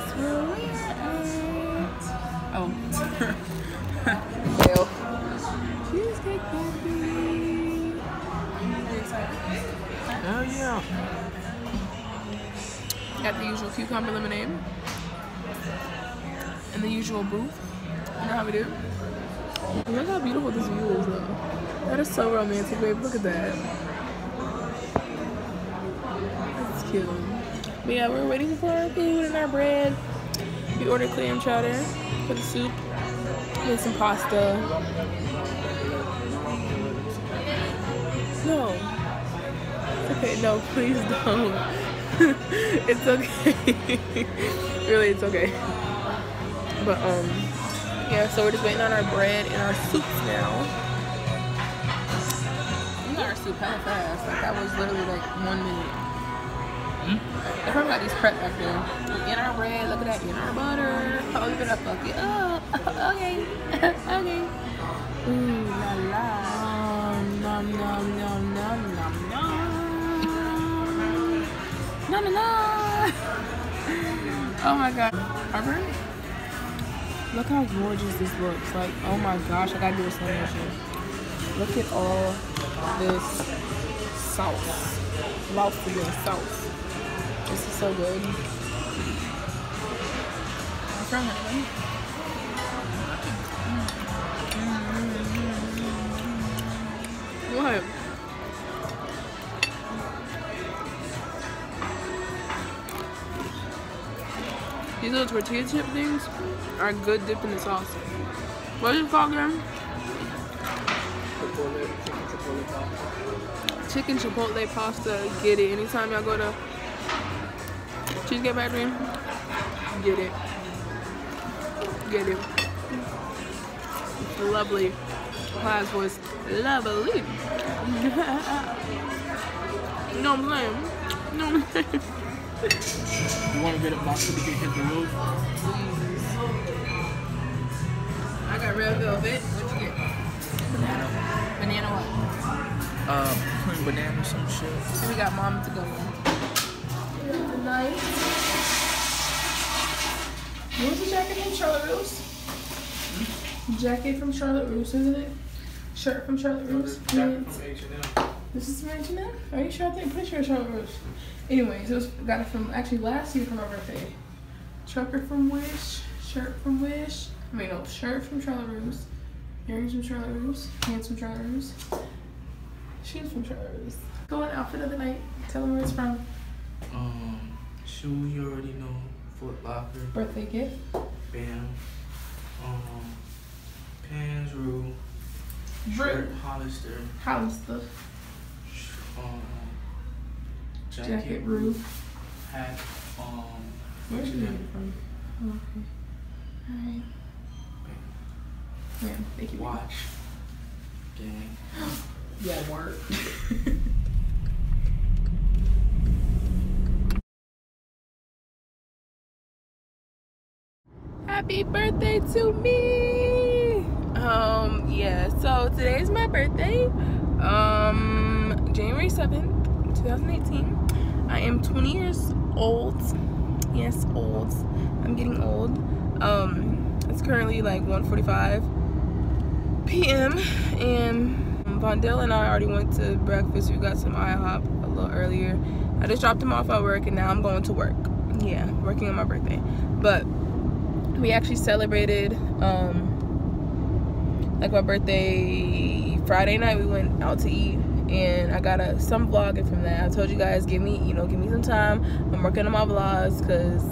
guess we're at... Oh. Cheesecake party! Oh yeah. Got the usual cucumber lemonade. And the usual booth. You know how we do? Look how beautiful this view is though. That is so romantic, babe. Look at that. That's cute. But yeah, we're waiting for our food and our bread. We ordered clam chowder for the soup and some pasta. No. Okay, no, please don't. It's okay. Really, it's okay. But yeah, so we're just waiting on our bread and our soups now. We got our soup hella fast. Like that was literally like 1 minute. I probably got these prep back there. We're in our bread, look at that, in our butter. Oh, we're gonna fuck it up. Okay, okay. Ooh la la, nom nom nom nom nom nom. No no no. Oh my god. Our bread. Look how gorgeous this looks. Like, oh my gosh, I gotta do a sandwich. Look at all this sauce. Love for your sauce. This is so good. I'm trying to eat. What? These little tortilla chip things are good dipped in the sauce. What is it called again? Chicken chipotle pasta. Get it. Anytime y'all go to Cheesecake Factory, get it. Get it. It's lovely. Class was lovely. You know what I'm saying? You know what I'm saying? You want to get a pasta to get the road? I got real velvet. What'd you get? Banana. Banana what? Plain banana or some shit. And we got mom to go with. The knife. What was the jacket from Charlotte Russe? Jacket from Charlotte Russe, isn't it? Shirt from Charlotte Russe. Pants. This is from H&M? Are you sure? I think I'm pretty sure it's Charlotte Russe. Anyways, got it from actually last year for my birthday. Trucker from Wish. Shirt from Wish. I mean, no, shirt from Charlotte Russe. Earrings from Charlotte Russe. Pants from Charlotte Russe. Shoes from Charlotte Russe. Go on outfit of the night. Tell them where it's from. Shoe, you already know. Foot Locker. Birthday gift. Bam. Pants, rule. Shirt, Hollister. Hollister. Jacket, rule. Hat, where's your name from? Oh, okay. Alright. Bam. Thank you. Watch. Gang. Yeah, work. Happy birthday to me. Yeah, so today is my birthday. January 7th, 2018. I am 20 years old. Yes, old. I'm getting old. It's currently like 1:45 p.m. and Vondell and I already went to breakfast. We got some IHOP a little earlier. I just dropped him off at work and now I'm going to work. Yeah, working on my birthday. But we actually celebrated like my birthday Friday night. We went out to eat and I got some vlogging from that. I told you guys, give me some time. I'm working on my vlogs because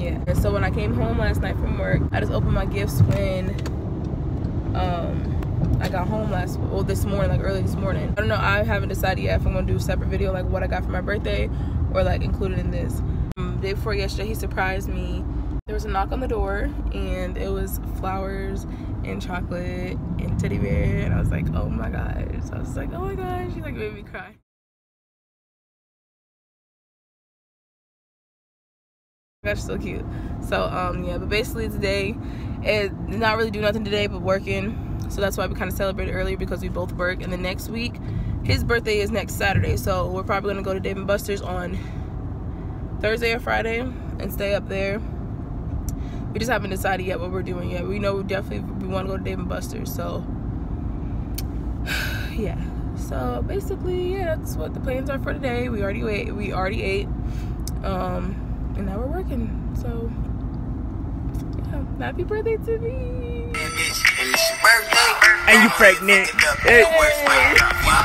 yeah. And so when I came home last night from work, I just opened my gifts when I got home this morning, like early this morning. I don't know, I haven't decided yet if I'm gonna do a separate video like what I got for my birthday or like included in this. The day before yesterday, he surprised me. There was a knock on the door and it was flowers and chocolate and teddy bear and I was like, oh my gosh. I was like, oh my gosh, she like made me cry. That's so cute. So yeah, but basically today is not really doing nothing today but working. So that's why we kind of celebrated earlier because we both work. And the next week, his birthday is next Saturday. So we're probably going to go to Dave and Buster's on Thursday or Friday and stay up there. We just haven't decided yet what we're doing yet. We know we want to go to Dave and Buster's, so yeah. So basically, yeah, that's what the plans are for today. We already ate, and now we're working. So yeah, happy birthday to me. And you pregnant. Hey.